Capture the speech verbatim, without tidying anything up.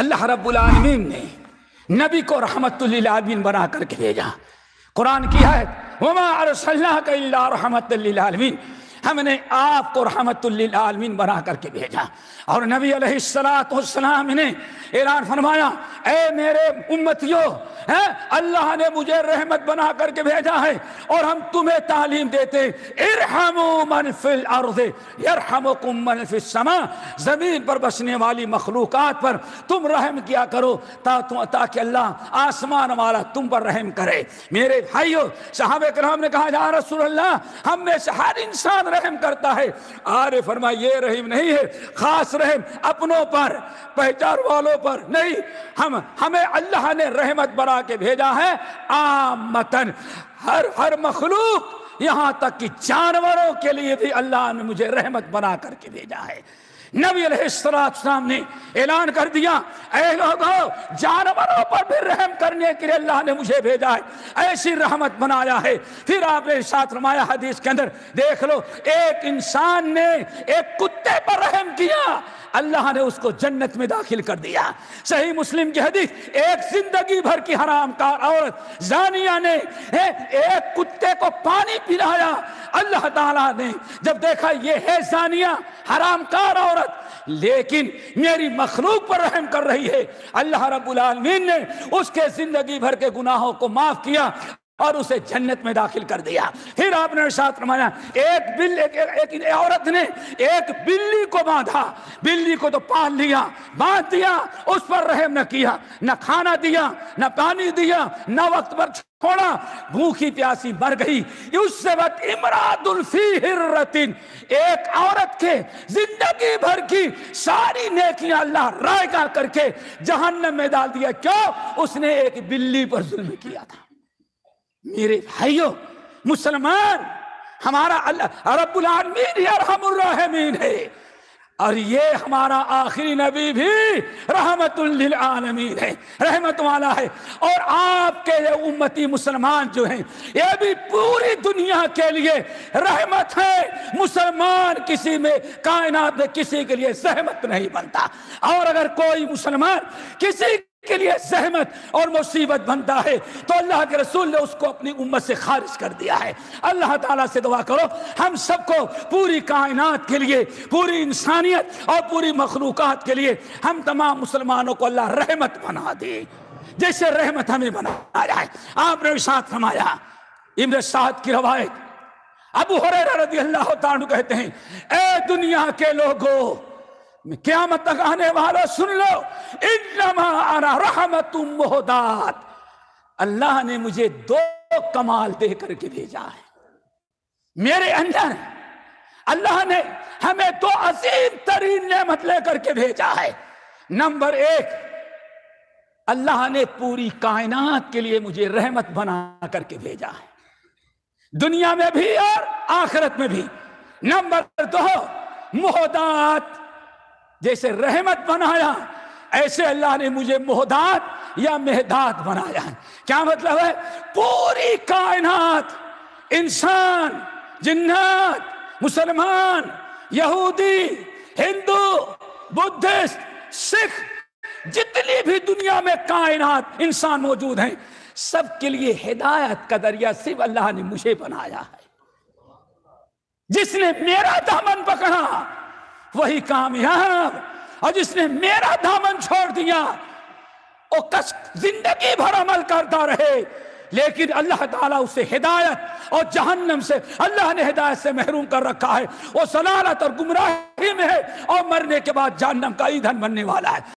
अल्लाह रब्बुल आलमीन ने नबी को रहमतुल लिल आलमीन बना करके भेजा। कुरान की है वमा अर्सलनाका इल्ला रहमतल लिल आलमीन, हमने आपको रहमतुल लिल आलमीन बना करके भेजा। और नबी अलैहिस्सलातु वस्सलाम ने ऐलान फरमाया, ए मेरे उम्मतियों, हैं अल्लाह ने मुझे रहमत बना करके भेजा है और हम तुम्हें तालीम देते इरहमू मन फिल अर्ज़ यरहमुकुम मन फिस समा, ज़मीन पर बसने वाली मखलूक़ात पर तुम रहम किया करो ताकि अल्लाह आसमान वाला तुम पर रहम करे। मेरे भाइयों, सहाबा किराम ने कहा या रसूल अल्लाह, हम में से हर इंसान रहम करता है। आरे फरमाए ये रहम नहीं है, खास रहम अपनों पर, पहचान वालों पर नहीं। हम हमें अल्लाह ने रहमत बना के भेजा है आमतन, हर हर मखलूक, यहाँ तक कि जानवरों के लिए भी अल्लाह ने मुझे रहमत बना करके भेजा है। नबी अलैहिस्सलातु वस्सलाम ने ऐलान कर दिया, ऐ लोगों, जानवरों पर भी रहम करने के लिए अल्लाह ने मुझे भेजा है, ऐसी रहमत बनाया है। फिर आपने साथ रमाया हदीस के अंदर, देख लो एक इंसान ने एक कुत्ते पर रहम किया, अल्लाह ने उसको जन्नत में दाखिल कर दिया। सही मुस्लिम की हदीस, एक जिंदगी भर की हरामकार औरत जानिया ने एक कुत्ते को पानी पिलाया, अल्लाह ताला ने जब देखा ये है जानिया हरामकार औरत, लेकिन मेरी मखलूक पर रहम कर रही है, अल्लाह रब्बुल आलमीन ने उसके जिंदगी भर के गुनाहों को माफ किया और उसे जन्नत में दाखिल कर दिया। फिर आपने साथ रमाया, एक बिल एक, एक, एक औरत ने एक बिल्ली को बांधा, बिल्ली को तो पाल लिया, बांध दिया, उस पर रहम न किया, न खाना दिया, न पानी दिया, न वक्त पर छोड़ा, भूखी प्यासी मर गई। उससे वक्त इमरातुल फी हिर्रतिन, एक औरत के जिंदगी भर की सारी नेकियां अल्लाह रायगा करके जहन्नम में डाल दिया, क्यों? उसने एक बिल्ली पर जुल्म किया था। मेरे भाइयों मुसलमान, हमारा अल्लाह रब्बुल आलमीन अरहमुर रहीमीन है और ये हमारा आखिरी नबी भी रहमतुल लिल आलमीन है, रहमत वाला है। और आपके ये उम्मती मुसलमान जो हैं, ये भी पूरी दुनिया के लिए रहमत है। मुसलमान किसी में, कायनात में किसी के लिए सहमत नहीं बनता, और अगर कोई मुसलमान किसी के लिए जहमत और मुसीबत बनता है तो अल्लाह के रसूल ने उसको अपनी उम्मत से खारिज कर दिया है। अल्लाह ताला से दुआ करो हम सबको पूरी कायनात के लिए, पूरी इंसानियत और पूरी मखलूक़ात के लिए, हम तमाम मुसलमानों को अल्लाह रहमत बना दे, जैसे रहमत हमें बना जाए। आपने साथ फरमाया, इब्न साद की रवायत, अबू हुरैरा रज़ी अल्लाह ताला कहते हैं, ए दुनिया के लोगो, क़यामत तक आने वाला सुन लो, इन्नमा अना रहमतुम मुहदात, अल्लाह ने मुझे दो कमाल दे करके भेजा है। मेरे अंदर अल्लाह ने हमें दो अजीम तरीन नेमत ले करके भेजा है। नंबर एक, अल्लाह ने पूरी कायनात के लिए मुझे रहमत बना करके भेजा है, दुनिया में भी और आखिरत में भी। नंबर दो, मुहदात, जैसे रहमत बनाया ऐसे अल्लाह ने मुझे मोहदात या मेहदात बनाया है। क्या मतलब है? पूरी कायनात, इंसान, जिन्नात, मुसलमान, यहूदी, हिंदू, बुद्धिस्ट, सिख, जितनी भी दुनिया में कायनात इंसान मौजूद हैं, सबके लिए हिदायत का दरिया सिर्फ अल्लाह ने मुझे बनाया है। जिसने मेरा दामन पकड़ा वही कामयाब, और जिसने मेरा दामन छोड़ दिया वो कष्ट जिंदगी भर अमल करता रहे, लेकिन अल्लाह ताला उसे हिदायत और जहन्नम से, अल्लाह ने हिदायत से महरूम कर रखा है, वो सलालत और गुमराही में है और मरने के बाद जहन्नम का ईंधन बनने वाला है।